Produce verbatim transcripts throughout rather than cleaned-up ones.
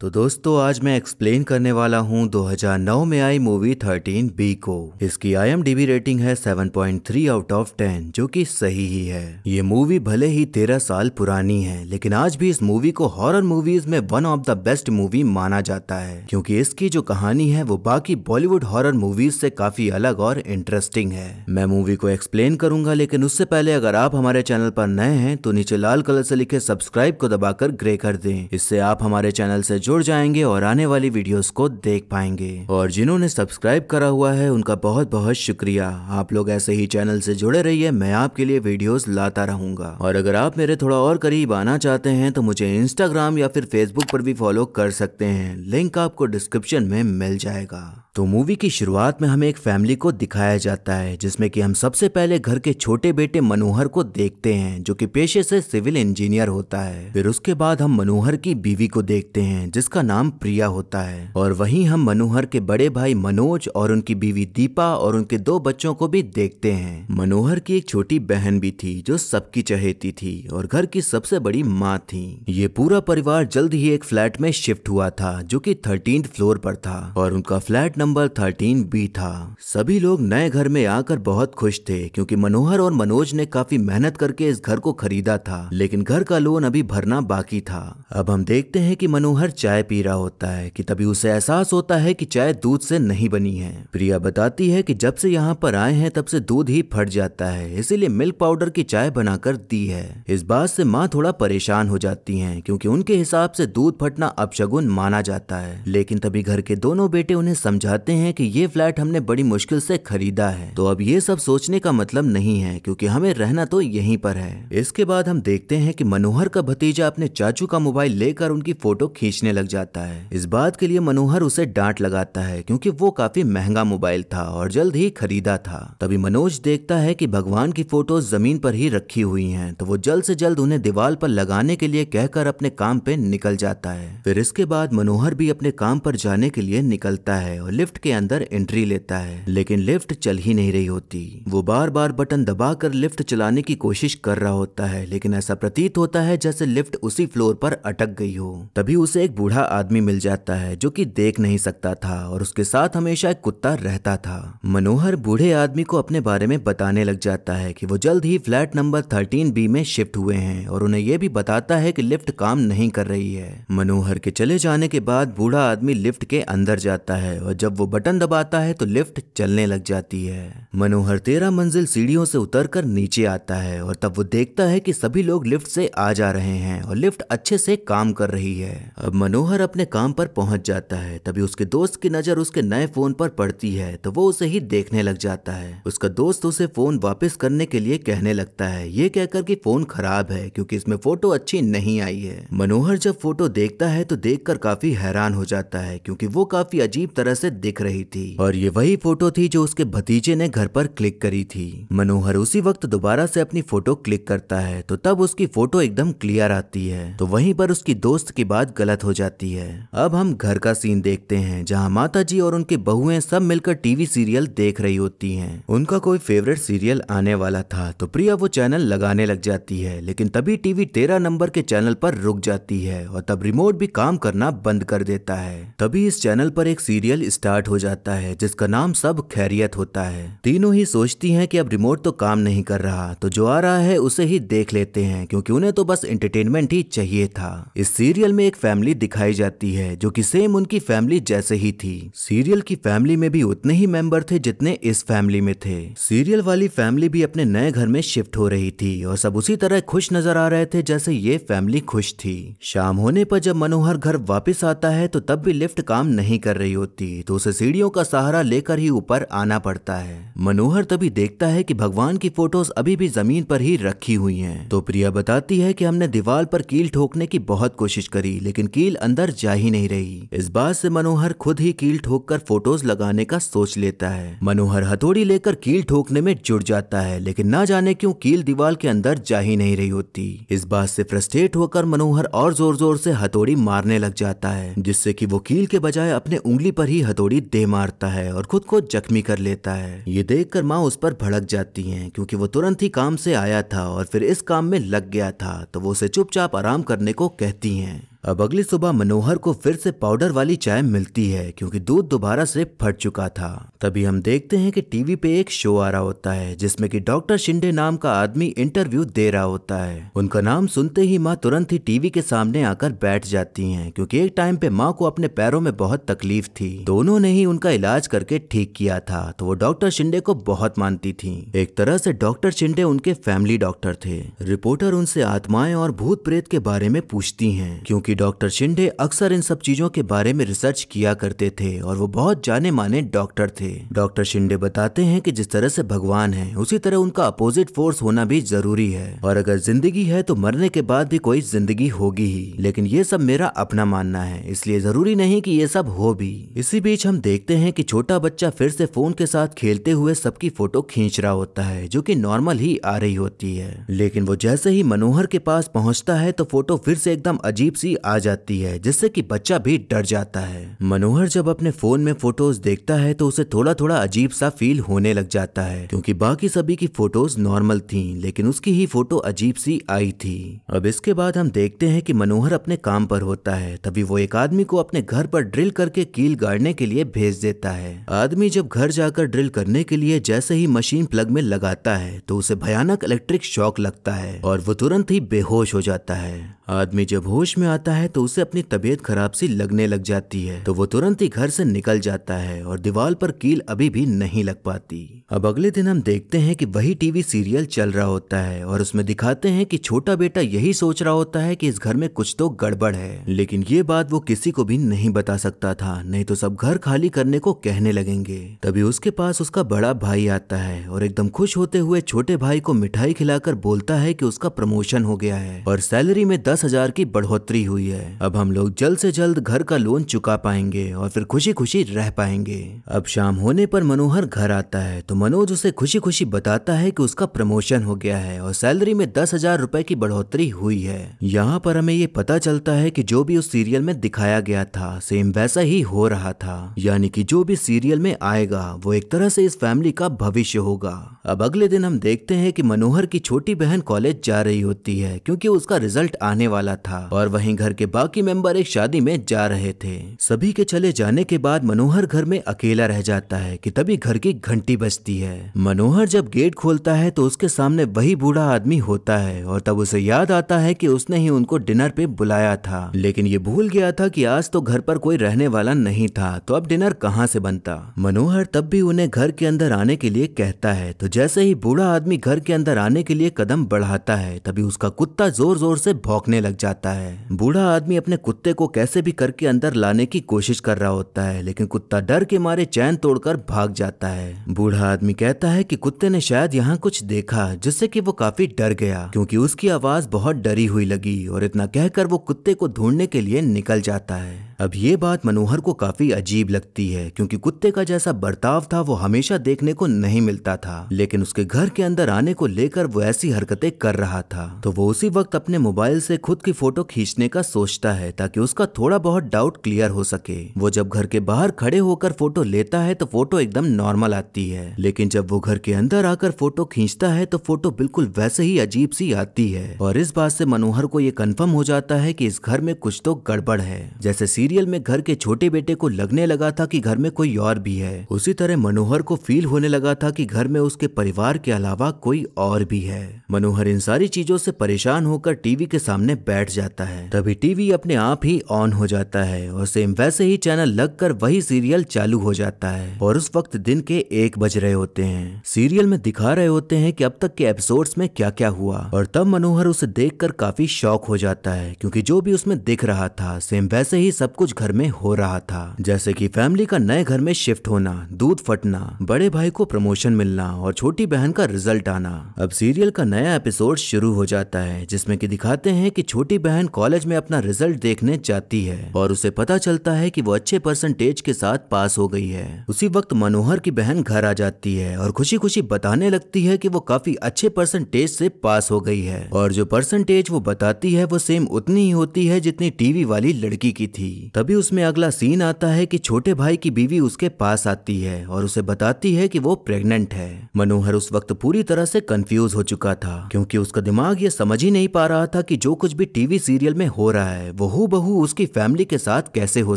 तो दोस्तों आज मैं एक्सप्लेन करने वाला हूं दो हज़ार नौ में आई मूवी थर्टीन बी को। इसकी I M D B rating है seven point three out of ten जो कि सही ही है। ये मूवी भले ही तेरह साल पुरानी है लेकिन आज भी इस मूवी को हॉरर मूवीज में one of the best movie माना जाता है, क्योंकि इसकी जो कहानी है वो बाकी बॉलीवुड हॉरर मूवीज से काफी अलग और इंटरेस्टिंग है। मैं मूवी को एक्सप्लेन करूंगा लेकिन उससे पहले अगर आप हमारे चैनल पर नए हैं तो नीचे लाल कलर से लिखे सब्सक्राइब को दबाकर ग्रे कर दें। इससे आप हमारे चैनल से जुड़ जाएंगे और आने वाली वीडियोस को देख पाएंगे। और जिन्होंने सब्सक्राइब करा हुआ है उनका बहुत बहुत शुक्रिया। आप लोग ऐसे ही चैनल से जुड़े रहिए, मैं आपके लिए वीडियोस लाता रहूंगा। और अगर आप मेरे थोड़ा और करीब आना चाहते हैं तो मुझे इंस्टाग्राम या फिर फेसबुक पर भी फॉलो कर सकते हैं, लिंक आपको डिस्क्रिप्शन में मिल जाएगा। तो मूवी की शुरुआत में हमें एक फैमिली को दिखाया जाता है जिसमें कि हम सबसे पहले घर के छोटे बेटे मनोहर को देखते हैं जो कि पेशे से सिविल इंजीनियर होता है। फिर उसके बाद हम मनोहर की बीवी को देखते हैं जिसका नाम प्रिया होता है, और वहीं हम मनोहर के बड़े भाई मनोज और उनकी बीवी दीपा और उनके दो बच्चों को भी देखते हैं। मनोहर की एक छोटी बहन भी थी जो सबकी चहेती थी और घर की सबसे बड़ी माँ थी। ये पूरा परिवार जल्द ही एक फ्लैट में शिफ्ट हुआ था जो कि थर्टीन्थ फ्लोर पर था और उनका फ्लैट नंबर थर्टीन बी था। सभी लोग नए घर में आकर बहुत खुश थे क्योंकि मनोहर और मनोज ने काफी मेहनत करके इस घर को खरीदा था, लेकिन घर का लोन अभी भरना बाकी था। अब हम देखते हैं कि मनोहर चाय पी रहा होता है कि तभी उसे एहसास होता है कि चाय दूध से नहीं बनी है। प्रिया बताती है कि जब से यहाँ पर आए हैं तब से दूध ही फट जाता है, इसीलिए मिल्क पाउडर की चाय बनाकर दी है। इस बात से माँ थोड़ा परेशान हो जाती है क्योंकि उनके हिसाब से दूध फटना अपशगुन माना जाता है, लेकिन तभी घर के दोनों बेटे उन्हें समझा कहते हैं कि ये फ्लैट हमने बड़ी मुश्किल से खरीदा है, तो अब ये सब सोचने का मतलब नहीं है क्योंकि हमें रहना तो यहीं पर है। इसके बाद हम देखते हैं कि मनोहर का भतीजा अपने चाचू का मोबाइल लेकर उनकी फोटो खींचने लग जाता है। इस बात के लिए मनोहर उसे डांट लगाता है क्योंकि वो काफी महंगा मोबाइल था और जल्द ही खरीदा था। तभी मनोज देखता है कि भगवान की फोटो जमीन पर ही रखी हुई है, तो वो जल्द से जल्द उन्हें दीवार पर लगाने के लिए कहकर अपने काम पे निकल जाता है। फिर इसके बाद मनोहर भी अपने काम पर जाने के लिए निकलता है, लिफ्ट के अंदर एंट्री लेता है लेकिन लिफ्ट चल ही नहीं रही होती। वो बार बार बटन दबाकर लिफ्ट चलाने की कोशिश कर रहा होता है लेकिन ऐसा प्रतीत होता है जैसे लिफ्ट उसी फ्लोर पर अटक गई हो। तभी उसे एक बूढ़ा आदमी मिल जाता है जो कि देख नहीं सकता था और उसके साथ हमेशा एक कुत्ता रहता था। मनोहर बूढ़े आदमी को अपने बारे में बताने लग जाता है कि वो जल्द ही फ्लैट नंबर थर्टीन बी में शिफ्ट हुए हैं और उन्हें यह भी बताता है कि लिफ्ट काम नहीं कर रही है। मनोहर के चले जाने के बाद बूढ़ा आदमी लिफ्ट के अंदर जाता है और जब वो बटन दबाता है तो लिफ्ट चलने लग जाती है। मनोहर तेरह मंजिल सीढ़ियों से उतरकर नीचे आता है और तब वो देखता है कि सभी लोग लिफ्ट से आ जा रहे हैं और लिफ्ट अच्छे से काम कर रही है। अब मनोहर अपने काम पर पहुंच जाता है, तभी उसके दोस्त की नजर उसके नए फोन पर पड़ती है तो वो उसे ही देखने लग जाता है। उसका दोस्त उसे फोन वापस करने के लिए कहने लगता है, ये कहकर कि फोन खराब है क्योंकि इसमें फोटो अच्छी नहीं आई है। मनोहर जब फोटो देखता है तो देखकर काफी हैरान हो जाता है क्योंकि वो काफी अजीब तरह से दिख रही थी और ये वही फोटो थी जो उसके भतीजे ने घर पर क्लिक करी थी। मनोहर उसी वक्त दोबारा से अपनी फोटो क्लिक करता है तो तब उसकी फोटो एकदम क्लियर आती है, तो वहीं पर उसकी दोस्त की बात गलत हो जाती है। अब हम घर का सीन देखते हैं जहां माताजी और उनके बहुएं सब मिलकर टीवी सीरियल देख रही होती हैं। उनका कोई फेवरेट सीरियल आने वाला था तो प्रिया वो चैनल लगाने लग जाती है, लेकिन तभी टीवी तेरह नंबर के चैनल पर रुक जाती है और तब रिमोट भी काम करना बंद कर देता है। तभी इस चैनल पर एक सीरियल स्टार्ट हो जाता है जिसका नाम सब खैरियत होता है। तीनों ही सोचती हैं कि अब रिमोट तो काम नहीं कर रहा तो जो आ रहा है उसे ही देख लेते हैं क्योंकि उन्हें तो बस एंटरटेनमेंट ही चाहिए था। इस सीरियल में एक फैमिली दिखाई जाती है जो कि सेम उनकी फैमिली जैसे ही थी। सीरियल की फैमिली में भी उतने ही मेंबर थे जितने इस फैमिली में थे। सीरियल वाली फैमिली भी अपने नए घर में शिफ्ट हो रही थी और सब उसी तरह खुश नजर आ रहे थे जैसे ये फैमिली खुश थी। शाम होने पर जब मनोहर घर वापिस आता है तो तब भी लिफ्ट काम नहीं कर रही होती तो उसे सीढ़ियों का सहारा लेकर ही ऊपर आना पड़ता है। मनोहर तभी देखता है कि भगवान की फोटोज अभी भी जमीन पर ही रखी हुई हैं। तो प्रिया बताती है कि हमने दीवार पर कील ठोकने की बहुत कोशिश करी लेकिन कील अंदर जा ही नहीं रही। इस बात से मनोहर खुद ही कील ठोककर फोटोज लगाने का सोच लेता है। मनोहर हथौड़ी लेकर कील ठोकने में जुट जाता है लेकिन ना जाने क्यों कील दीवार के अंदर जा ही नहीं रही होती। इस बात से फ्रस्ट्रेट होकर मनोहर और जोर जोर से हथौड़ी मारने लग जाता है जिससे कि वो कील के बजाय अपने उंगली पर ही हथौड़ी दे मारता है और खुद को जख्मी कर लेता है। ये देखकर माँ उस पर भड़क जाती हैं क्योंकि वो तुरंत ही काम से आया था और फिर इस काम में लग गया था, तो वो उसे चुपचाप आराम करने को कहती हैं। अब अगली सुबह मनोहर को फिर से पाउडर वाली चाय मिलती है क्योंकि दूध दोबारा से फट चुका था। तभी हम देखते हैं कि टीवी पे एक शो आ रहा होता है जिसमें कि डॉक्टर शिंदे नाम का आदमी इंटरव्यू दे रहा होता है। उनका नाम सुनते ही माँ तुरंत ही टीवी के सामने आकर बैठ जाती हैं क्योंकि एक टाइम पे माँ को अपने पैरों में बहुत तकलीफ थी। दोनों ने ही उनका इलाज करके ठीक किया था तो वो डॉक्टर शिंदे को बहुत मानती थी। एक तरह से डॉक्टर शिंदे उनके फैमिली डॉक्टर थे। रिपोर्टर उनसे आत्माएं और भूत प्रेत के बारे में पूछती है क्योंकि डॉक्टर शिंदे अक्सर इन सब चीजों के बारे में रिसर्च किया करते थे और वो बहुत जाने माने डॉक्टर थे। डॉक्टर शिंदे बताते हैं कि जिस तरह से भगवान है उसी तरह उनका अपोजिट फोर्स होना भी जरूरी है और अगर जिंदगी है तो मरने के बाद भी कोई जिंदगी होगी ही, लेकिन ये सब मेरा अपना मानना है, इसलिए जरूरी नहीं कि ये सब हो भी। इसी बीच हम देखते हैं कि छोटा बच्चा फिर से फोन के साथ खेलते हुए सबकी फोटो खींच रहा होता है जो कि नॉर्मल ही आ रही होती है, लेकिन वो जैसे ही मनोहर के पास पहुँचता है तो फोटो फिर से एकदम अजीब सी आ जाती है जिससे कि बच्चा भी डर जाता है। मनोहर जब अपने फोन में फोटोज देखता है तो उसे थोड़ा थोड़ा अजीब सा फील होने लग जाता है क्योंकि बाकी सभी की फोटोज नॉर्मल थीं, लेकिन उसकी ही फोटो अजीब सी आई थी। अब इसके बाद हम देखते हैं कि मनोहर अपने काम पर होता है, तभी वो एक आदमी को अपने घर पर ड्रिल करके कील गाड़ने के लिए भेज देता है। आदमी जब घर जाकर ड्रिल करने के लिए जैसे ही मशीन प्लग में लगाता है तो उसे भयानक इलेक्ट्रिक शॉक लगता है और वो तुरंत ही बेहोश हो जाता है। आदमी जब होश में आता है तो उसे अपनी तबीयत खराब सी लगने लग जाती है तो वो तुरंत ही घर से निकल जाता है और दीवार पर कील अभी भी नहीं लग पाती। अब अगले दिन हम देखते हैं कि वही टीवी सीरियल चल रहा होता है और उसमें दिखाते हैं कि छोटा बेटा यही सोच रहा होता है कि इस घर में कुछ तो गड़बड़ है, लेकिन ये बात वो किसी को भी नहीं बता सकता था, नहीं तो सब घर खाली करने को कहने लगेंगे। तभी उसके पास उसका बड़ा भाई आता है और एकदम खुश होते हुए छोटे भाई को मिठाई खिलाकर बोलता है कि उसका प्रमोशन हो गया है और सैलरी में दस हजार की बढ़ोतरी हुई है। अब हम लोग जल्द से जल्द घर का लोन चुका पाएंगे और फिर खुशी खुशी रह पाएंगे। अब शाम होने पर मनोहर घर आता है तो मनोज उसे खुशी खुशी बताता है कि उसका प्रमोशन हो गया है और सैलरी में दस हजार रुपए की बढ़ोतरी हुई है। यहाँ पर हमें ये पता चलता है कि जो भी उस सीरियल में दिखाया गया था सेम वैसा ही हो रहा था, यानी कि जो भी सीरियल में आएगा वो एक तरह से इस फैमिली का भविष्य होगा। अब अगले दिन हम देखते हैं कि मनोहर की छोटी बहन कॉलेज जा रही होती है क्योंकि उसका रिजल्ट आने वाला था और वहीं घर के बाकी मेंबर एक शादी में जा रहे थे। सभी के चले जाने के बाद मनोहर घर में अकेला रह जाता है कि तभी घर की घंटी बजती है। मनोहर जब गेट खोलता है तो उसके सामने वही बूढ़ा आदमी होता है और तब उसे याद आता है कि उसने ही उनको डिनर पे बुलाया था, लेकिन ये भूल गया था कि आज तो घर पर कोई रहने वाला नहीं था तो अब डिनर कहाँ से बनता। मनोहर तब भी उन्हें घर के अंदर आने के लिए कहता है तो जैसे ही बूढ़ा आदमी घर के अंदर आने के लिए कदम बढ़ाता है तभी उसका कुत्ता जोर जोर से भौंकने लग जाता है। बूढ़ा आदमी अपने कुत्ते को कैसे भी करके अंदर लाने की कोशिश कर रहा होता है, लेकिन कुत्ता डर के मारे चैन तोड़कर भाग जाता है। बूढ़ा आदमी कहता है कि कुत्ते ने शायद यहाँ कुछ देखा जिससे कि वो काफी डर गया क्योंकि उसकी आवाज बहुत डरी हुई लगी और इतना कहकर वो कुत्ते को ढूंढने के लिए निकल जाता है। अब ये बात मनोहर को काफी अजीब लगती है क्योंकि कुत्ते का जैसा बर्ताव था वो हमेशा देखने को नहीं मिलता था, लेकिन उसके घर के अंदर आने को लेकर वो ऐसी हरकतें कर रहा था। तो वो उसी वक्त अपने मोबाइल से खुद की फोटो खींचने का सोचता है ताकि उसका थोड़ा बहुत डाउट क्लियर हो सके। वो जब घर के बाहर खड़े होकर फोटो लेता है तो फोटो एकदम नॉर्मल आती है, लेकिन जब वो घर के अंदर आकर फोटो खींचता है तो फोटो बिल्कुल वैसे ही अजीब सी आती है और इस बात से मनोहर को ये कंफर्म हो जाता है कि इस घर में कुछ तो गड़बड़ है। जैसे सीरियल में घर के छोटे बेटे को लगने लगा था कि घर में कोई और भी है, उसी तरह मनोहर को फील होने लगा था कि घर में उसके परिवार के अलावा कोई और भी है। मनोहर इन सारी चीजों से परेशान होकर टीवी के सामने बैठ जाता है। तभी टीवी अपने आप ही ऑन हो जाता है और सेम वैसे ही चैनल लगकर वही सीरियल चालू हो जाता है और उस वक्त दिन के एक बज रहे होते हैं। सीरियल में दिखा रहे होते हैं कि अब तक के एपिसोड्स में क्या क्या हुआ और तब मनोहर उसे देखकर काफी शॉक हो जाता है क्योंकि जो भी उसमें दिख रहा था सेम वैसे ही सब कुछ घर में हो रहा था, जैसे कि फैमिली का नए घर में शिफ्ट होना, दूध फटना, बड़े भाई को प्रमोशन मिलना और छोटी बहन का रिजल्ट आना। अब सीरियल का नया एपिसोड शुरू हो जाता है जिसमें कि दिखाते हैं कि छोटी बहन कॉलेज में अपना रिजल्ट देखने जाती है और उसे पता चलता है कि वो अच्छे परसेंटेज के साथ पास हो गई है। उसी वक्त मनोहर की बहन घर आ जाती है और खुशी खुशी बताने लगती है कि वो काफी अच्छे परसेंटेज से पास हो गई है और जो परसेंटेज वो बताती है वो सेम उतनी ही होती है जितनी टीवी वाली लड़की की थी। तभी उसमें अगला सीन आता है कि छोटे भाई की बीवी उसके पास आती है और उसे बताती है कि वो प्रेग्नेंट है। मनोहर उस वक्त पूरी तरह से कंफ्यूज हो चुका था क्योंकि उसका दिमाग ये समझ ही नहीं पा रहा था कि जो कुछ भी टीवी सीरियल में हो हो रहा है वो हूबहू उसकी फैमिली के साथ कैसे हो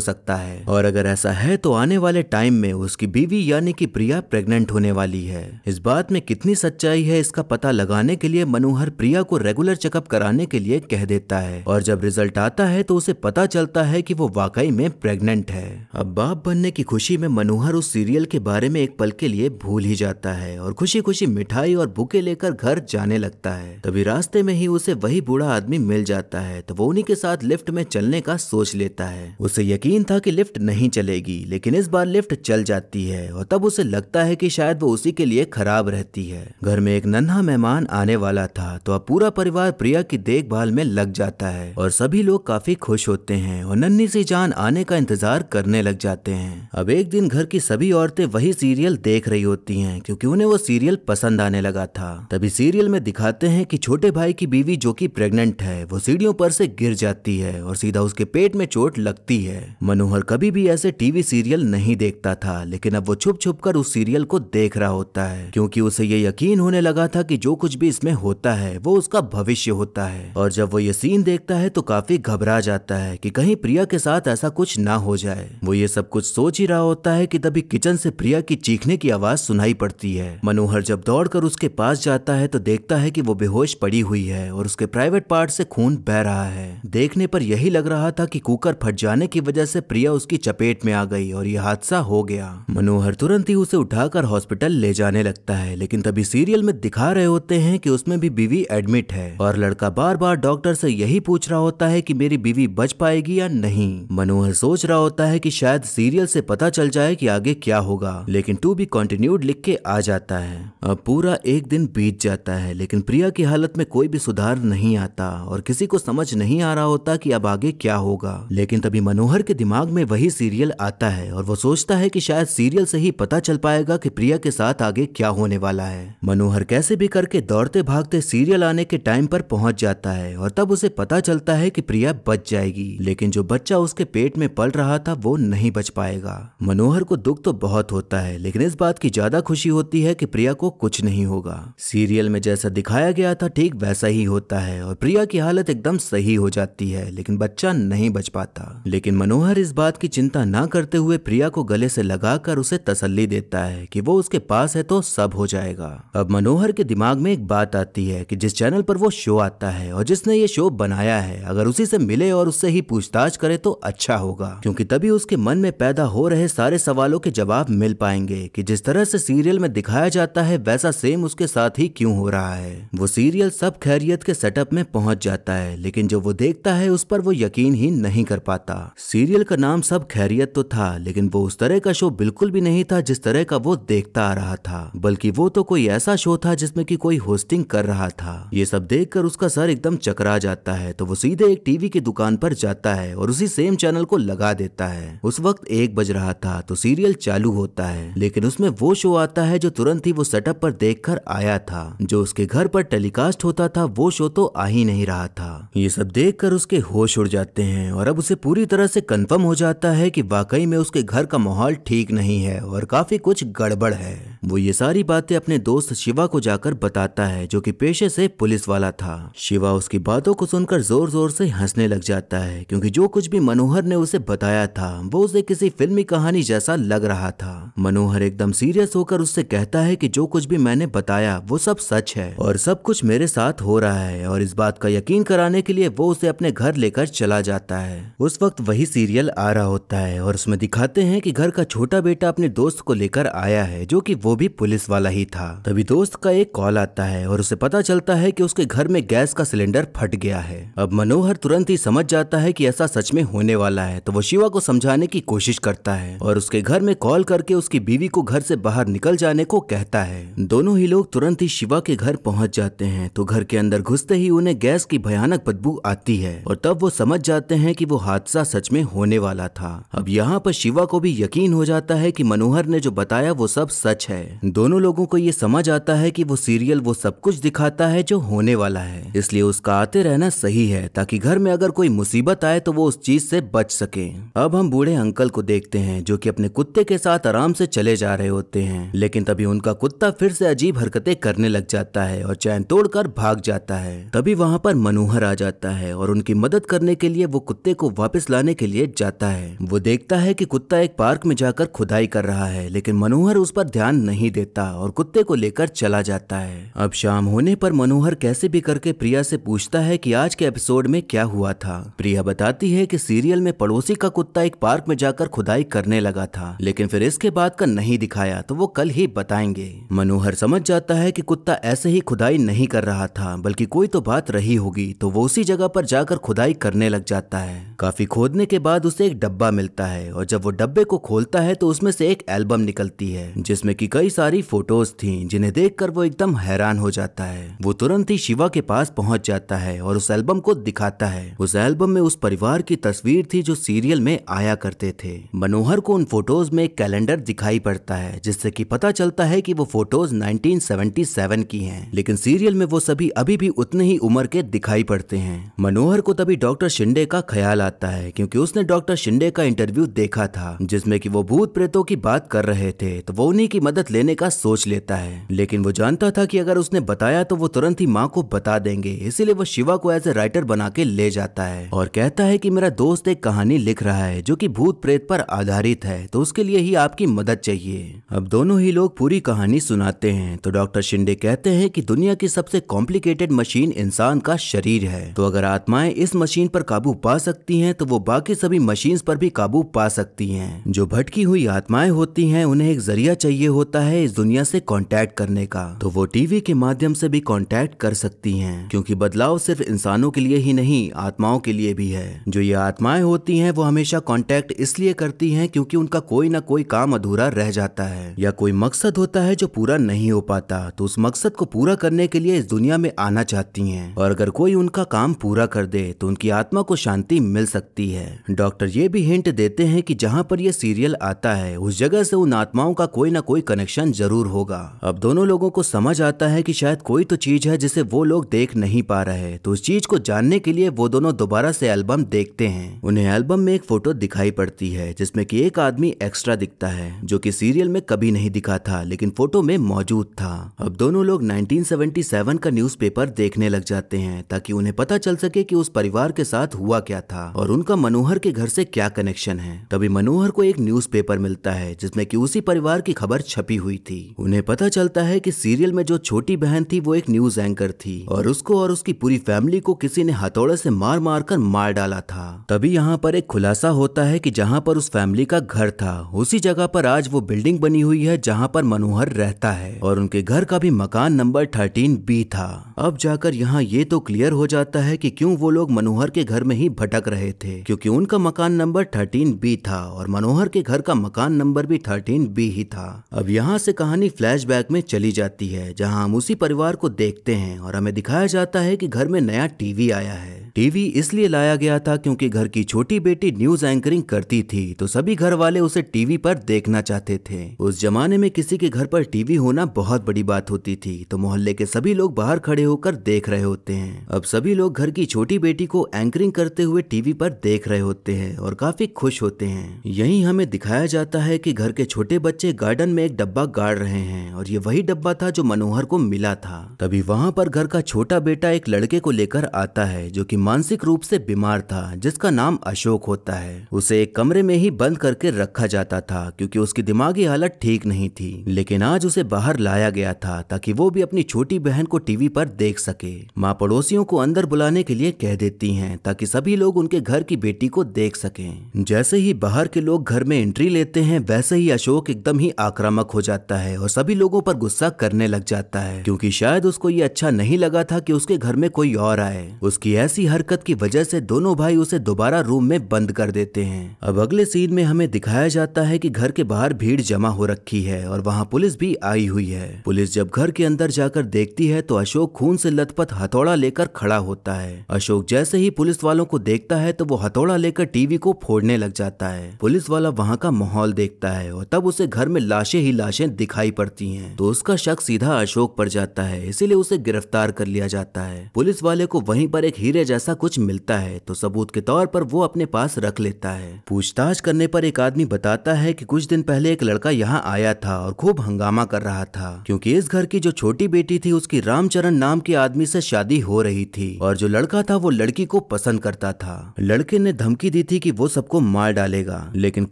सकता है। और अगर ऐसा है तो आने वाले टाइम में उसकी बीवी यानी कि प्रिया प्रेग्नेंट होने वाली है। इस बात में कितनी सच्चाई है इसका पता लगाने के लिए मनोहर प्रिया को रेगुलर चेकअप कराने के लिए कह देता है और जब रिजल्ट आता है तो उसे पता चलता है कि वो वाकई में प्रेग्नेंट है। अब बाप बनने की खुशी में मनोहर उस सीरियल के बारे में एक पल के लिए भूल ही जाता है और खुशी खुशी मिठाई और बुके लेकर घर जाने लगता है। तभी रास्ते में ही उसे वही बूढ़ा आदमी मिल जाता है तो वो उन्हीं के साथ लिफ्ट में चलने का सोच लेता है। उसे यकीन था कि लिफ्ट नहीं चलेगी लेकिन इस बार लिफ्ट चल जाती है और तब उसे लगता है कि शायद वो उसी के लिए खराब रहती है। घर में एक नन्हा मेहमान आने वाला था तो अब पूरा परिवार प्रिया की देखभाल में लग जाता है और सभी लोग काफी खुश होते हैं और नन्ही सी जान आने का इंतजार करने लग जाते हैं। अब एक दिन घर की सभी औरतें वही सीरियल देख रही होती हैं क्योंकि उन्हें वो सीरियल पसंद आने लगा था। तभी सीरियल में दिखाते हैं कि छोटे भाई की बीवी जो कि प्रेग्नेंट है वो सीढ़ियों पर से गिर जाती है और सीधा उसके पेट में चोट लगती है। मनोहर कभी भी ऐसे टीवी सीरियल नहीं देखता था लेकिन अब वो छुप छुप कर उस सीरियल को देख रहा होता है क्योंकि उसे ये यकीन होने लगा था कि जो कुछ भी इसमें होता है वो उसका भविष्य होता है। और जब वो ये सीन देखता है तो काफी घबरा जाता है कि कहीं प्रिया के साथ ऐसा कुछ ना हो जाए। वो ये सब कुछ सोच ही रहा होता है कि तभी किचन से प्रिया की चीखने की आवाज सुनाई पड़ती है। मनोहर जब दौड़कर उसके पास जाता है तो देखता है कि वो बेहोश पड़ी हुई है और उसके प्राइवेट पार्ट से खून बह रहा है। देखने पर यही लग रहा था कि कुकर फट जाने की वजह से प्रिया उसकी चपेट में आ गई और ये हादसा हो गया। मनोहर तुरंत ही उसे उठाकर हॉस्पिटल ले जाने लगता है लेकिन तभी सीरियल में दिखा रहे होते हैं कि उसमें भी बीवी एडमिट है और लड़का बार बार डॉक्टर से यही पूछ रहा होता है कि मेरी बीवी बच पाएगी या नहीं। मनोहर सोच रहा होता है कि शायद सीरियल से पता चल जाए कि आगे क्या होगा लेकिन टू बी कंटिन्यूड लिख के आ जाता है। अब पूरा एक दिन बीत जाता है लेकिन प्रिया की हालत में कोई भी सुधार नहीं आता और किसी को समझ नहीं आ रहा होता कि अब आगे क्या होगा। लेकिन तभी मनोहर के दिमाग में वही सीरियल आता है और वो सोचता है कि शायद सीरियल से ही पता चल पाएगा कि प्रिया के साथ आगे क्या होने वाला है। मनोहर कैसे भी करके दौड़ते भागते सीरियल आने के टाइम पर पहुंच जाता है और तब उसे पता चलता है कि प्रिया बच जाएगी लेकिन जो बच्चा उसके पेट में पल रहा था वो नहीं बच पाएगा। मनोहर को दुख तो बहुत होता है लेकिन इस बात की ज्यादा खुशी होती है कि प्रिया को कुछ नहीं होगा। सीरियल में जैसा दिखाया गया था ठीक वैसा ही होता है और प्रिया की हालत एकदम सही हो जाती है लेकिन बच्चा नहीं बच पाता। लेकिन मनोहर इस बात की चिंता ना करते हुए प्रिया को गले से लगाकर उसे तसल्ली देता है कि वो उसके पास है तो सब हो जाएगा। अब मनोहर के दिमाग में एक बात आती है कि जिस चैनल पर वो शो आता है और जिसने ये शो बनाया है अगर उसी से मिले और उससे ही पूछताछ करे तो अच्छा होगा क्योंकि तभी उसके मन में पैदा हो रहे सारे सवालों के जवाब मिल पाएंगे कि जिस तरह से सीरियल में दिखाया जाता है वैसा सेम उसके साथ ही क्यों हो रहा है। वो सीरियल सब खैरियत के सेटअप में पहुंच जाता है लेकिन जो वो देखता है उस पर वो यकीन ही नहीं कर पाता। सीरियल का नाम सब खैरियत तो था लेकिन वो उस तरह का शो बिल्कुल भी नहीं था जिस तरह का वो देखता आ रहा था बल्कि वो तो कोई ऐसा शो था जिसमें कि कोई होस्टिंग कर रहा था। ये सब देखकर उसका सर एकदम चकरा जाता है तो वो सीधे एक टीवी की दुकान पर जाता है और उसी सेम चैनल को लगा देता है। उस वक्त एक बज रहा था तो सीरियल चालू होता है लेकिन उसमें वो शो आता है जो तुरंत ही वो सेटअप पर देखकर आया था। जो उसके घर पर टेलीकास्ट होता था वो शो तो आ ही नहीं रहा था। ये सब देखकर उसके होश उड़ जाते हैं और अब उसे पूरी तरह से कंफर्म हो जाता है कि वाकई में उसके घर का माहौल ठीक नहीं है और काफी कुछ गड़बड़ है। वो ये सारी बातें अपने दोस्त शिवा को जाकर बताता है जो कि पेशे से पुलिस वाला था। शिवा उसकी बातों को सुनकर जोर जोर से हंसने लग जाता है क्योंकि जो कुछ भी मनोहर ने उसे बताया था वो उसे किसी फिल्मी कहानी जैसा लग रहा था। मनोहर एकदम सीरियस होकर उससे कहता है कि जो कुछ भी मैंने बताया वो सब सच है और सब कुछ मेरे साथ हो रहा है और इस बात का यकीन कराने के लिए वो उसे अपने घर लेकर चला जाता है। उस वक्त वही सीरियल आ रहा होता है और उसमें दिखाते हैं कि घर का छोटा बेटा अपने दोस्त को लेकर आया है जो कि वो भी पुलिस वाला ही था। तभी दोस्त का एक कॉल आता है और उसे पता चलता है कि उसके घर में गैस का सिलेंडर फट गया है। अब मनोहर तुरंत ही समझ जाता है कि ऐसा सच में होने वाला है तो वो शिवा को समझाने की कोशिश करता है और उसके घर में कॉल करके उसकी बीवी को घर से बाहर निकल जाने को कहता है। दोनों ही लोग तुरंत ही शिवा के घर पहुंच जाते हैं तो घर के अंदर घुसते ही उन्हें गैस की भयानक बदबू आती है और तब वो समझ जाते हैं कि वो हादसा सच में होने वाला था। अब यहाँ पर शिवा को भी यकीन हो जाता है कि मनोहर ने जो बताया वो सब सच है है। दोनों लोगों को ये समझ आता है कि वो सीरियल वो सब कुछ दिखाता है जो होने वाला है, इसलिए उसका आते रहना सही है ताकि घर में अगर कोई मुसीबत आए तो वो उस चीज से बच सके। अब हम बूढ़े अंकल को देखते हैं जो कि अपने कुत्ते के साथ आराम से चले जा रहे होते हैं, लेकिन तभी उनका कुत्ता फिर से अजीब हरकतें करने लग जाता है और चैन तोड़कर भाग जाता है। तभी वहाँ पर मनोहर आ जाता है और उनकी मदद करने के लिए वो कुत्ते को वापस लाने के लिए जाता है। वो देखता है कि कुत्ता एक पार्क में जाकर खुदाई कर रहा है, लेकिन मनोहर उस पर ध्यान नहीं देता और कुत्ते को लेकर चला जाता है। अब शाम होने पर मनोहर कैसे भी करके प्रिया से पूछता है कि आज के एपिसोड में क्या हुआ था। प्रिया बताती है कि सीरियल में पड़ोसी का कुत्ता एक पार्क में जाकर खुदाई करने लगा था, लेकिन फिर इसके बाद का नहीं दिखाया तो वो कल ही बताएंगे। मनोहर समझ जाता है कि कुत्ता ऐसे ही खुदाई नहीं कर रहा था बल्कि कोई तो बात रही होगी, तो वो उसी जगह पर जाकर खुदाई करने लग जाता है। काफी खोदने के बाद उसे एक डब्बा मिलता है और जब वो डब्बे को खोलता है तो उसमें से एक एल्बम निकलती है जिसमें कि कई सारी फोटोज थीं, जिन्हें देखकर वो एकदम हैरान हो जाता है। वो तुरंत ही शिवा के पास पहुंच जाता है और उस एल्बम को दिखाता है। उस एल्बम में उस परिवार की तस्वीर थी जो सीरियल में आया करते थे। मनोहर को उन फोटोज में एक कैलेंडर दिखाई पड़ता है जिससे कि पता चलता है कि वो फोटोज नाइनटीन सेवेंटी सेवन की हैं, लेकिन सीरियल में वो सभी अभी भी उतने ही उम्र के दिखाई पड़ते हैं। मनोहर को तभी डॉक्टर शिंदे का ख्याल आता है क्योंकि उसने डॉक्टर शिंदे का इंटरव्यू देखा था जिसमें कि वो भूत प्रेतों की बात कर रहे थे, तो वो उन्हीं की मदद लेने का सोच लेता है। लेकिन वो जानता था कि अगर उसने बताया तो वो तुरंत ही माँ को बता देंगे, इसीलिए वो शिवा को एज ए राइटर बना के ले जाता है और कहता है कि मेरा दोस्त एक कहानी लिख रहा है जो कि भूत प्रेत पर आधारित है, तो उसके लिए ही आपकी मदद चाहिए। अब दोनों ही लोग पूरी कहानी सुनाते हैं तो डॉक्टर शिंदे कहते हैं कि दुनिया की सबसे कॉम्प्लिकेटेड मशीन इंसान का शरीर है, तो अगर आत्माएं इस मशीन पर काबू पा सकती हैं तो वो बाकी सभी मशीन्स पर भी काबू पा सकती हैं। जो भटकी हुई आत्माएं होती हैं उन्हें एक जरिया चाहिए होता है इस दुनिया से कांटेक्ट करने का, तो वो टीवी के माध्यम से भी कांटेक्ट कर सकती हैं क्योंकि बदलाव सिर्फ इंसानों के लिए ही नहीं आत्माओं के लिए भी है। जो ये आत्माएं होती हैं वो हमेशा कांटेक्ट इसलिए करती हैं क्योंकि उनका कोई ना कोई काम अधूरा रह जाता है या कोई मकसद होता है जो पूरा नहीं हो पाता, तो उस मकसद को पूरा करने के लिए इस दुनिया में आना चाहती हैं और अगर कोई उनका काम पूरा कर दे तो उनकी आत्मा को शांति मिल सकती है। डॉक्टर ये भी हिंट देते हैं कि जहाँ पर यह सीरियल आता है उस जगह से उन आत्माओं का कोई ना कोई कनेक्शन जरूर होगा। अब दोनों लोगों को समझ आता है कि शायद कोई तो चीज है जिसे वो लोग देख नहीं पा रहे, तो उस चीज को जानने के लिए वो दोनों दोबारा से एल्बम देखते हैं। उन्हें एल्बम में एक फोटो दिखाई पड़ती है जिसमें कि एक आदमी एक्स्ट्रा दिखता है जो कि सीरियल में कभी नहीं दिखा था लेकिन फोटो में मौजूद था। अब दोनों लोग नाइनटीन सेवेंटी सेवन का न्यूज़पेपर देखने लग जाते हैं ताकि उन्हें पता चल सके कि उस परिवार के साथ हुआ क्या था और उनका मनोहर के घर से क्या कनेक्शन है। तभी मनोहर को एक न्यूज़पेपर मिलता है जिसमें कि उसी परिवार की खबर छपी हुई थी। उन्हें पता चलता है कि सीरियल में जो छोटी बहन थी वो एक न्यूज एंकर थी और उसको और उसकी पूरी फैमिली को किसी ने हथौड़े से मार मार कर मार डाला था। तभी यहाँ पर एक खुलासा होता है कि जहाँ पर उस फैमिली का घर था उसी जगह पर आज वो बिल्डिंग बनी हुई है जहाँ पर मनोहर रहता है और उनके घर का भी मकान नंबर थर्टीन बी था। अब जाकर यहाँ ये तो क्लियर हो जाता है कि क्यों वो लोग मनोहर के घर में ही भटक रहे थे क्योंकि उनका मकान नंबर थर्टीन बी था और मनोहर के घर का मकान नंबर भी थर्टीन बी ही था। अब यहाँ से कहानी फ्लैशबैक में चली जाती है जहाँ हम उसी परिवार को देखते हैं और हमें दिखाया जाता है कि घर में नया टीवी आया है। टीवी इसलिए लाया गया था क्योंकि घर की छोटी बेटी न्यूज एंकरिंग करती थी तो सभी घर वाले उसे टीवी पर देखना चाहते थे। उस जमाने में किसी के घर पर टीवी होना बहुत बड़ी बात होती थी, तो मोहल्ले के सभी लोग बाहर खड़े होकर देख रहे होते हैं। अब सभी लोग घर की छोटी बेटी को एंकरिंग करते हुए टीवी पर देख रहे होते हैं और काफी खुश होते हैं। यही हमें दिखाया जाता है कि घर के छोटे बच्चे गार्डन में एक डब्बा गाड़ रहे हैं और ये वही डब्बा था जो मनोहर को मिला था। तभी वहाँ पर घर का छोटा बेटा एक लड़के को लेकर आता है जो कि मानसिक रूप से बीमार था जिसका नाम अशोक होता है। उसे एक कमरे में ही बंद करके रखा जाता था क्योंकि उसकी दिमागी हालत ठीक नहीं थी, लेकिन आज उसे बाहर लाया गया था ताकि वो भी अपनी छोटी बहन को टीवी पर देख सके। माँ पड़ोसियों को अंदर बुलाने के लिए कह देती हैं ताकि सभी लोग उनके घर की बेटी को देख सकें। जैसे ही बाहर के लोग घर में एंट्री लेते हैं वैसे ही अशोक एकदम ही आक्रामक हो जाता है और सभी लोगों पर गुस्सा करने लग जाता है क्योंकि शायद उसको ये अच्छा नहीं लगा था कि उसके घर में कोई और आए। उसकी ऐसी हरकत की वजह से दोनों भाई उसे दोबारा रूम में बंद कर देते हैं। अब अगले सीन में हमें दिखाया जाता है कि घर के बाहर भीड़ जमा हो रखी है और वहाँ पुलिस भी आई हुई है। पुलिस जब घर के अंदर जाकर देखती है तो अशोक खून से लथपथ हथौड़ा लेकर खड़ा होता है। अशोक जैसे ही पुलिस वालों को देखता है तो वो हथौड़ा लेकर टीवी को फोड़ने लग जाता है। पुलिस वाला वहाँ का माहौल देखता है और तब उसे घर में लाशें ही लाशें दिखाई पड़ती हैं, तो उसका शक सीधा अशोक पर जाता है, इसीलिए उसे गिरफ्तार कर लिया जाता है। पुलिस वाले को वहीं पर एक हीरे जैसा कुछ मिलता है, तो सबूत के तौर पर वो अपने पास रख लेता है। पूछताछ करने पर एक आदमी बताता है कि कुछ दिन पहले एक लड़का यहाँ आया था और खूब हंगामा कर रहा था, क्योंकि इस घर की जो छोटी बेटी थी उसकी रामचरण नाम के आदमी से शादी हो रही थी और जो लड़का था वो लड़की को पसंद करता था। लड़के ने धमकी दी थी कि वो सबको मार डालेगा, लेकिन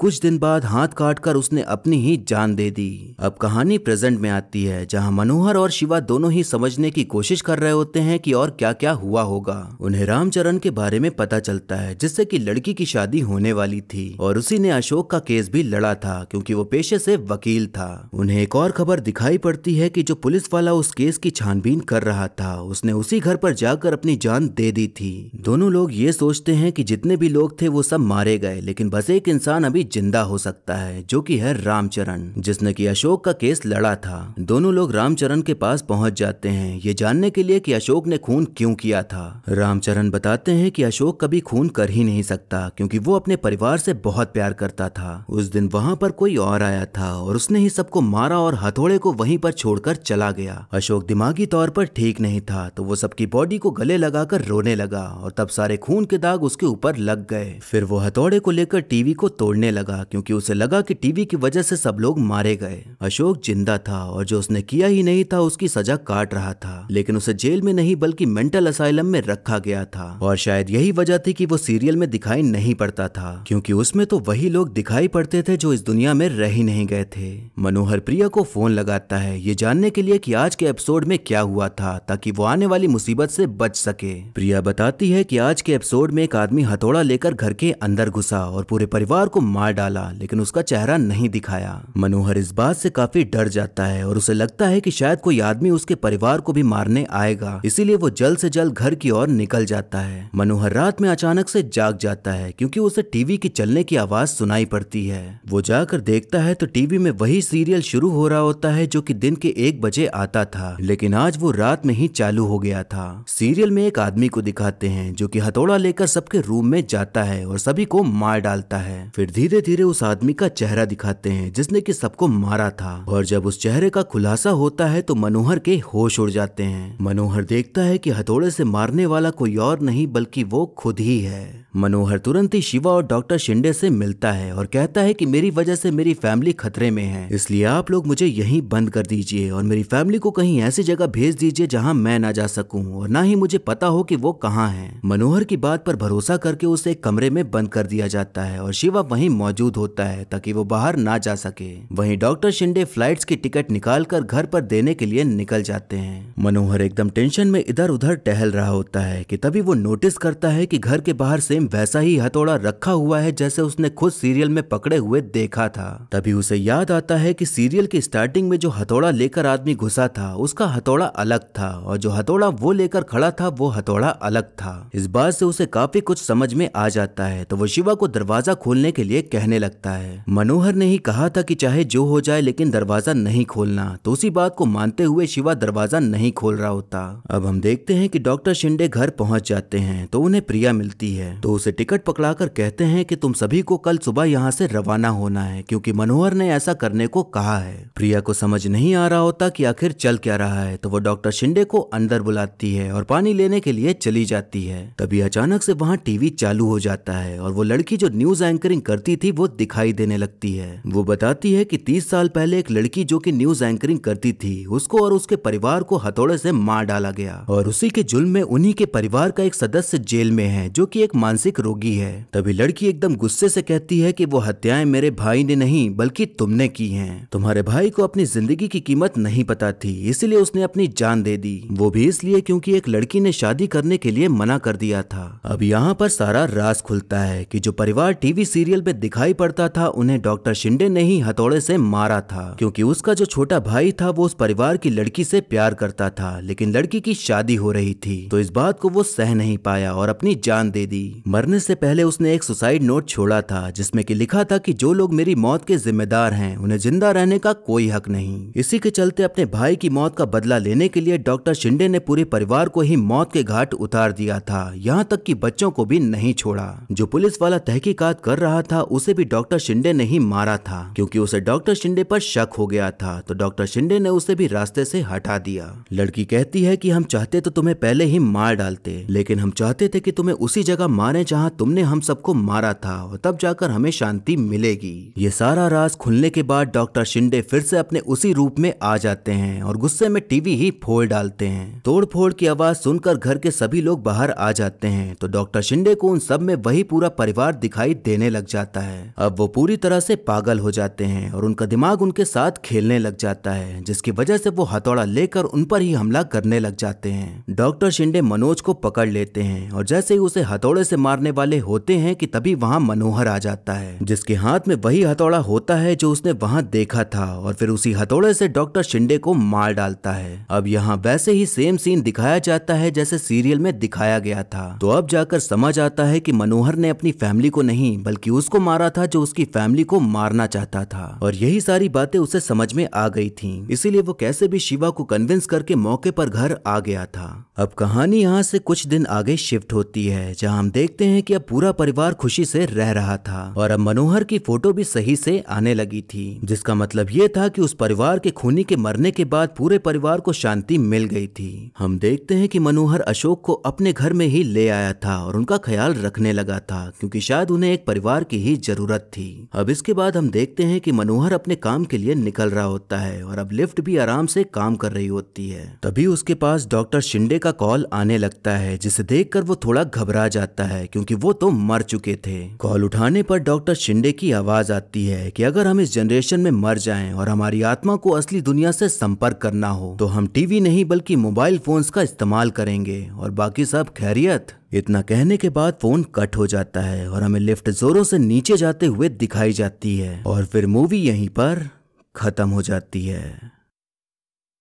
कुछ दिन बाद हाथ काटकर उसने अपनी ही जान दे दी। अब कहानी प्रेजेंट में आती है, जहां मनोहर और शिवा दोनों ही समझने की कोशिश कर रहे होते हैं कि और क्या क्या हुआ होगा। उन्हें रामचरण के बारे में पता चलता है, जिससे कि लड़की की शादी होने वाली थी और उसी ने अशोक का केस भी लड़ा था, क्योंकि वो पेशे से वकील था। उन्हें एक और खबर दिखाई पड़ती है कि जो पुलिस वाला उस केस की छानबीन कर रहा था उसने उसी घर पर जाकर अपनी जान दे दी थी। दोनों लोग ये सोचते हैं कि जितने भी लोग थे वो सब मारे गए, लेकिन बस एक इंसान अभी जिंदा हो सकता है, जो कि है रामचरण, जिसने कि अशोक का केस लड़ा था। दोनों लोग रामचरण के पास पहुंच जाते हैं ये जानने के लिए कि अशोक ने खून क्यों किया था। रामचरण बताते हैं कि अशोक कभी खून कर ही नहीं सकता, क्योंकि वो अपने परिवार से बहुत प्यार करता था। उस दिन वहां पर कोई और आया था और उसने ही सबको मारा और हथौड़े को वहीं पर छोड़कर चला गया। अशोक दिमागी तौर पर ठीक नहीं था, तो वो सबकी बॉडी को गले लगाकर रोने लगा और तब सारे खून के दाग उसके ऊपर लग गए। फिर वो हथौड़े को लेकर टीवी को तोड़ने लगा, क्योंकि उसे लगा कि टीवी की वजह से सब लोग मारे गए। अशोक जिंदा था और जो उसने किया ही नहीं था उसकी सजा काट रहा था, लेकिन उसे जेल में नहीं बल्कि मेंटल असाइलम में रखा गया था। और शायद यही वजह थी कि वो सीरियल में दिखाई नहीं पड़ता था, क्योंकि उसमें तो वही लोग दिखाई पड़ते थे जो इस दुनिया में रह ही नहीं गए थे। मनोहर प्रिया को फोन लगाता है ये जानने के लिए कि आज के एपिसोड में क्या हुआ था, ताकि वो आने वाली मुसीबत से बच सके। प्रिया बताती है कि आज के एपिसोड में एक आदमी हथौड़ा लेकर घर के अंदर घुसा और पूरे परिवार को मार डाला, लेकिन उसका चेहरा नहीं दिखाया। मनोहर इस बात से काफी डर जाता है और उसे लगता है कि शायद कोई आदमी उसके परिवार को भी मारने आएगा, इसीलिए वो जल्द से जल्द घर की ओर निकल जाता है। मनोहर रात में अचानक से जाग जाता है, क्योंकि उसे टीवी की चलने की आवाज सुनाई पड़ती है। वो जाकर देखता है तो टीवी में वही सीरियल शुरू हो रहा होता है जो कि दिन के एक बजे आता था, लेकिन आज वो रात में ही चालू हो गया था। सीरियल में एक आदमी को दिखाते हैं जो कि हथौड़ा लेकर सबके रूम में जाता है और सभी को मार डालता है। फिर धीरे धीरे उस आदमी का चेहरा दिखाते हैं जिसने कि सबको मारा था, और जब उस चेहरे का खुलासा होता है तो मनोहर के होश उड़ जाते हैं। मनोहर देखता है कि हथौड़े से मारने वाला कोई और नहीं बल्कि वो खुद ही है। मनोहर तुरंत ही शिवा और डॉक्टर शिंदे से मिलता है और कहता है कि मेरी वजह से मेरी फैमिली खतरे में है, इसलिए आप लोग मुझे यहीं बंद कर दीजिए और मेरी फैमिली को कहीं ऐसी जगह भेज दीजिए जहां मैं ना जा सकूं और ना ही मुझे पता हो कि वो कहां है। मनोहर की बात पर भरोसा करके उसे एक कमरे में बंद कर दिया जाता है और शिवा वहीं मौजूद होता है ताकि वो बाहर ना जा सके। वहीं डॉक्टर शिंदे फ्लाइट्स की टिकट निकालकर घर पर देने के लिए निकल जाते हैं। मनोहर एकदम टेंशन में इधर उधर टहल रहा होता है कि तभी वो नोटिस करता है कि घर के बाहर सेम वैसा ही हथौड़ा रखा हुआ है जैसे उसने खुद सीरियल में पकड़े हुए देखा था। तभी उसे याद आता है कि सीरियल की स्टार्टिंग में जो हथौड़ा लेकर आदमी घुसा था उसका हथौड़ा अलग था और जो हथौड़ा वो लेकर खड़ा था वो हथौड़ा अलग था। इस बात से उसे काफी कुछ समझ में आ जाता है, तो वो शिवा को दरवाजा खोलने के लिए कहने लगता है। मनोहर ने ही कहा था कि चाहे जो हो जाए लेकिन दरवाजा नहीं खोलना, तो उसी बात को मानते हुए शिवा दरवाजा नहीं खोल रहा होता। अब हम देखते हैं कि डॉक्टर शिंदे घर पहुंच जाते हैं तो उन्हें प्रिया मिलती है, तो उसे टिकट पकड़ाकर कहते हैं कि तुम सभी को कल सुबह यहाँ से रवाना होना है, क्योंकि मनोहर ने ऐसा करने को कहा है। प्रिया को समझ नहीं आ रहा होता कि आखिर चल क्या रहा है, तो वो डॉक्टर शिंदे को अंदर बुलाती है और पानी लेने के लिए चली जाती है। तभी अचानक से वहाँ टीवी चालू हो जाता है और वो लड़की जो न्यूज एंकरिंग करती थी वो दिखाई देने लगती है। वो बताती है कि तीस साल पहले एक लड़की जो कि न्यूज एंकरिंग करती थी उसको और उसके परिवार को हथौड़े से मार डाला गया और उसी के जुल्म में उन्हीं के परिवार का एक सदस्य जेल में है जो कि एक मानसिक रोगी है। तभी लड़की एकदम गुस्से से कहती है कि वो हत्याएं मेरे भाई ने नहीं बल्कि तुमने की हैं। तुम्हारे भाई को अपनी जिंदगी की कीमत नहीं पता थी, इसलिए उसने अपनी जान दे दी, वो भी इसलिए क्योंकि एक लड़की ने शादी करने के लिए मना कर दिया था। अब यहाँ पर सारा राज खुलता है कि जो परिवार टीवी सीरियल में दिखाई पड़ता था उन्हें डॉक्टर शिंदे ने ही हथौड़े से मारा था, क्योंकि उसका जो छोटा भाई था वो उस परिवार की लड़की से प्यार करता था, लेकिन लड़की की शादी हो रही थी तो इस बात को वो सह नहीं पाया और अपनी जान दे दी। मरने से पहले उसने एक सुसाइड नोट छोड़ा था जिसमें कि लिखा था कि जो लोग मेरी मौत के जिम्मेदार हैं उन्हें जिंदा रहने का कोई हक नहीं। इसी के चलते अपने भाई की मौत का बदला लेने के लिए डॉक्टर शिंदे ने पूरे परिवार को ही मौत के घाट उतार दिया था, यहाँ तक कि बच्चों को भी नहीं छोड़ा। जो पुलिस वाला तहकीकात कर रहा था उसे भी डॉक्टर शिंदे ने ही मारा था, क्योंकि उसे डॉक्टर शिंदे मामले पर शक हो गया था तो डॉक्टर शिंदे ने उसे भी रास्ते से हटा दिया। लड़की कहती है कि हम चाहते तो तुम्हें पहले ही मार डालते, लेकिन हम चाहते थे कि तुम्हें उसी जगह मारे जहां तुमने हम सबको मारा था और तब जाकर हमें शांति मिलेगी। ये सारा राज खुलने के बाद डॉक्टर शिंदे फिर से अपने उसी रूप में आ जाते हैं और गुस्से में टीवी ही फोड़ डालते हैं। तोड़ फोड़ की आवाज सुनकर घर के सभी लोग बाहर आ जाते हैं तो डॉक्टर शिंदे को उन सब में वही पूरा परिवार दिखाई देने लग जाता है। अब वो पूरी तरह से पागल हो जाते हैं और उनका दिमाग उनके साथ खेलने लग जाता है, जिसकी वजह से वो हथौड़ा लेकर उन पर ही हमला करने लग जाते हैं। डॉक्टर शिंदे मनोज को पकड़ लेते हैं और जैसे ही उसे हथौड़े से मारने वाले होते हैं कि तभी वहां मनोहर आ जाता है, जिसके हाथ में वही हथौड़ा होता है जो उसने वहां देखा था और फिर उसी हथौड़े से डॉक्टर शिंदे को मार डालता है। अब यहाँ वैसे ही सेम सीन दिखाया जाता है जैसे सीरियल में दिखाया गया था। तो अब जाकर समझ आता है कि मनोहर ने अपनी फैमिली को नहीं बल्कि उसको मारा था जो उसकी फैमिली को मारना चाहता था और यही सारी बातें उसे समझ में आ गई थी, इसीलिए वो कैसे भी शिवा को कन्विंस करके मौके पर घर आ गया था। अब कहानी यहाँ से कुछ दिन आगे शिफ्ट होती है जहाँ हम देखते हैं कि अब पूरा परिवार खुशी से रह रहा था और अब मनोहर की फोटो भी सही से आने लगी थी, जिसका मतलब ये था कि उस परिवार के खूनी के मरने के बाद पूरे परिवार को शांति मिल गई थी। हम देखते हैं कि मनोहर अशोक को अपने घर में ही ले आया था और उनका ख्याल रखने लगा था क्योंकि शायद उन्हें एक परिवार की ही जरूरत थी। अब इसके बाद हम देखते हैं कि मनोहर अपने काम के लिए निकल रहा होता है और अब लिफ्ट भी आराम से काम कर रही होती है, तभी उसके पास डॉक्टर शिंदे का कॉल आने लगता है, जिसे देखकर वो थोड़ा घबरा जाता है क्योंकि वो तो मर चुके थे। कॉल उठाने पर डॉक्टर शिंदे की आवाज आती है कि अगर हम इस जनरेशन में मर जाएं और हमारी आत्मा को असली दुनिया से संपर्क करना हो तो हम टीवी नहीं बल्कि मोबाइल फोन्स का इस्तेमाल करेंगे और बाकी सब खैरियत। इतना कहने के बाद फोन कट हो जाता है और हमें लिफ्ट जोरों से नीचे जाते हुए दिखाई जाती है और फिर मूवी यहीं पर खत्म हो जाती है।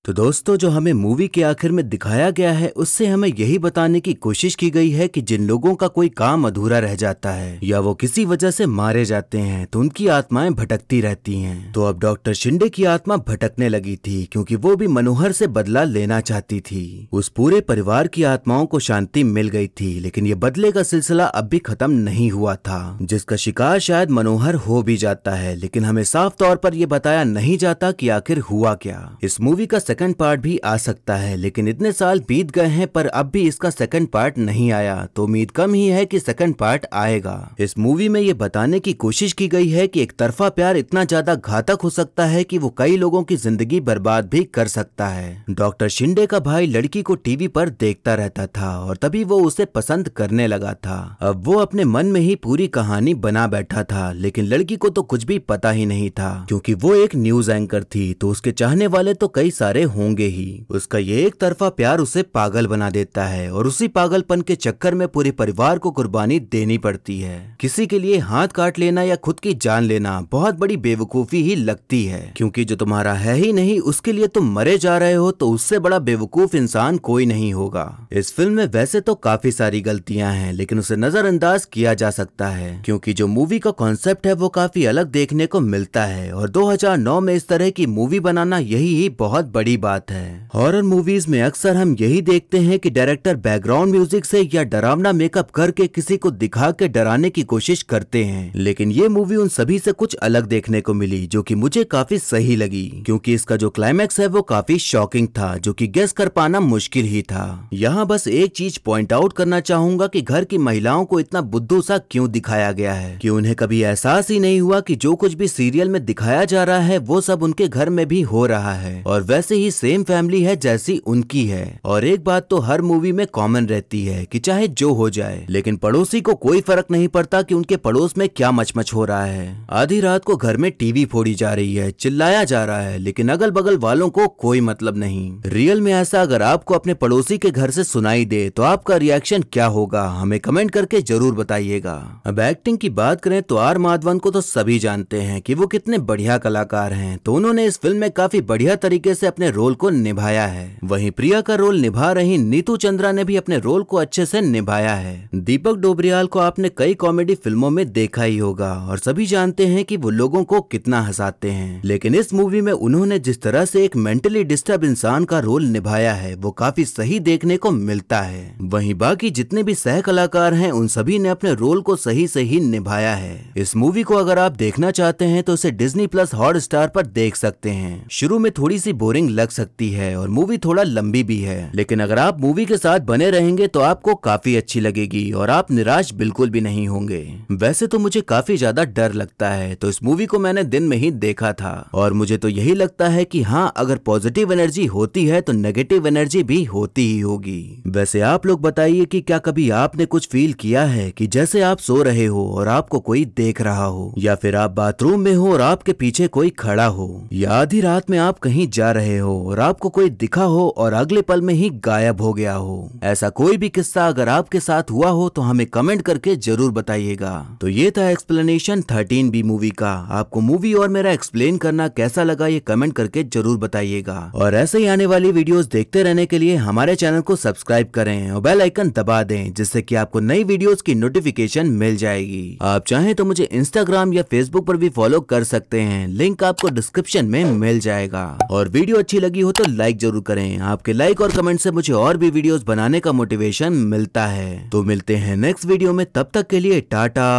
तो दोस्तों, जो हमें मूवी के आखिर में दिखाया गया है उससे हमें यही बताने की कोशिश की गई है कि जिन लोगों का कोई काम अधूरा रह जाता है या वो किसी वजह से मारे जाते हैं तो उनकी आत्माएं भटकती रहती हैं। तो अब डॉक्टर शिंदे की आत्मा भटकने लगी थी क्योंकि वो भी मनोहर से बदला लेना चाहती थी। उस पूरे परिवार की आत्माओं को शांति मिल गई थी, लेकिन ये बदले का सिलसिला अब भी खत्म नहीं हुआ था, जिसका शिकार शायद मनोहर हो भी जाता है, लेकिन हमें साफ तौर पर यह बताया नहीं जाता कि आखिर हुआ क्या। इस मूवी का सेकंड पार्ट भी आ सकता है, लेकिन इतने साल बीत गए हैं पर अब भी इसका सेकंड पार्ट नहीं आया, तो उम्मीद कम ही है कि सेकंड पार्ट आएगा। इस मूवी में ये बताने की कोशिश की गई है कि एक तरफा प्यार इतना ज्यादा घातक हो सकता है कि वो कई लोगों की जिंदगी बर्बाद भी कर सकता है। डॉक्टर शिंदे का भाई लड़की को टीवी पर देखता रहता था और तभी वो उसे पसंद करने लगा था। अब वो अपने मन में ही पूरी कहानी बना बैठा था, लेकिन लड़की को तो कुछ भी पता ही नहीं था क्योंकि वो एक न्यूज एंकर थी, तो उसके चाहने वाले तो कई सारे होंगे ही। उसका ये एक तरफा प्यार उसे पागल बना देता है और उसी पागलपन के चक्कर में पूरे परिवार को कुर्बानी देनी पड़ती है। किसी के लिए हाथ काट लेना या खुद की जान लेना बहुत बड़ी बेवकूफी ही लगती है, क्योंकि जो तुम्हारा है ही नहीं उसके लिए तुम मरे जा रहे हो, तो उससे बड़ा बेवकूफ इंसान कोई नहीं होगा। इस फिल्म में वैसे तो काफी सारी गलतियां हैं, लेकिन उसे नजरअंदाज किया जा सकता है क्योंकि जो मूवी का कॉन्सेप्ट है वो काफी अलग देखने को मिलता है और दो हजार नौ में इस तरह की मूवी बनाना यही ही बहुत बड़ी बात है। हॉरर मूवीज में अक्सर हम यही देखते हैं कि डायरेक्टर बैकग्राउंड म्यूजिक से या डरावना मेकअप करके किसी को दिखा के डराने की कोशिश करते हैं, लेकिन ये मूवी उन सभी से कुछ अलग देखने को मिली, जो कि मुझे काफी सही लगी क्योंकि इसका जो क्लाइमैक्स है वो काफी शॉकिंग था, जो कि गेस कर पाना मुश्किल ही था। यहाँ बस एक चीज पॉइंट आउट करना चाहूंगा कि घर की महिलाओं को इतना बुद्धू सा क्यों दिखाया गया है कि उन्हें कभी एहसास ही नहीं हुआ कि जो कुछ भी सीरियल में दिखाया जा रहा है वो सब उनके घर में भी हो रहा है और वैसे ही सेम फैमिली है जैसी उनकी है। और एक बात तो हर मूवी में कॉमन रहती है कि चाहे जो हो जाए, लेकिन पड़ोसी को कोई फर्क नहीं पड़ता कि उनके पड़ोस में क्या मचमच हो रहा है। आधी रात को घर में टीवी फोड़ी जा रही है, चिल्लाया जा रहा है, लेकिन अगल बगल वालों को कोई मतलब नहीं। रियल में ऐसा अगर आपको अपने पड़ोसी के घर से सुनाई दे तो आपका रिएक्शन क्या होगा, हमें कमेंट करके जरूर बताइएगा। अब एक्टिंग की बात करें तो आर माधवन को तो सभी जानते हैं कि वो कितने बढ़िया कलाकार हैं, तो उन्होंने इस फिल्म में काफी बढ़िया तरीके से अपने रोल को निभाया है। वहीं प्रिया का रोल निभा रही नीतू चंद्रा ने भी अपने रोल को अच्छे से निभाया है। दीपक डोबरियाल को आपने कई कॉमेडी फिल्मों में देखा ही होगा और सभी जानते हैं कि वो लोगों को कितना हंसाते हैं, लेकिन इस मूवी में उन्होंने जिस तरह से एक मेंटली डिस्टर्ब इंसान का रोल निभाया है वो काफी सही देखने को मिलता है। वहीं बाकी जितने भी सह कलाकार हैं उन सभी ने अपने रोल को सही से ही निभाया है। इस मूवी को अगर आप देखना चाहते हैं तो इसे डिज्नी प्लस हॉटस्टार पर देख सकते हैं। शुरू में थोड़ी सी बोरिंग लग सकती है और मूवी थोड़ा लंबी भी है, लेकिन अगर आप मूवी के साथ बने रहेंगे तो आपको काफी अच्छी लगेगी और आप निराश बिल्कुल भी नहीं होंगे। वैसे तो मुझे काफी ज्यादा डर लगता है तो इस मूवी को मैंने दिन में ही देखा था और मुझे तो यही लगता है कि हाँ, अगर पॉजिटिव एनर्जी होती है तो नेगेटिव एनर्जी भी होती ही होगी। वैसे आप लोग बताइए कि क्या कभी आपने कुछ फील किया है कि जैसे आप सो रहे हो और आपको कोई देख रहा हो, या फिर आप बाथरूम में हो और आपके पीछे कोई खड़ा हो, या आधी रात में आप कहीं जा रहे हो और आपको कोई दिखा हो और अगले पल में ही गायब हो गया हो। ऐसा कोई भी किस्सा अगर आपके साथ हुआ हो तो हमें कमेंट करके जरूर बताइएगा। तो ये था एक्सप्लेनेशन थर्टीन बी मूवी का। आपको मूवी और मेरा एक्सप्लेन करना कैसा लगा ये कमेंट करके जरूर बताइएगा। और ऐसे ही आने वाली वीडियोस देखते रहने के लिए हमारे चैनल को सब्सक्राइब करें और बेल आइकन दबा दें, जिससे कि आपको नई वीडियोस की नोटिफिकेशन मिल जाएगी। आप चाहें तो मुझे इंस्टाग्राम या फेसबुक पर भी फॉलो कर सकते हैं, लिंक आपको डिस्क्रिप्शन में मिल जाएगा। और वीडियो अच्छी लगी हो तो लाइक जरूर करें। आपके लाइक और कमेंट से मुझे और भी वीडियोस बनाने का मोटिवेशन मिलता है। तो मिलते हैं नेक्स्ट वीडियो में, तब तक के लिए टाटा,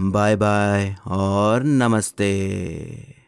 बाय बाय और नमस्ते।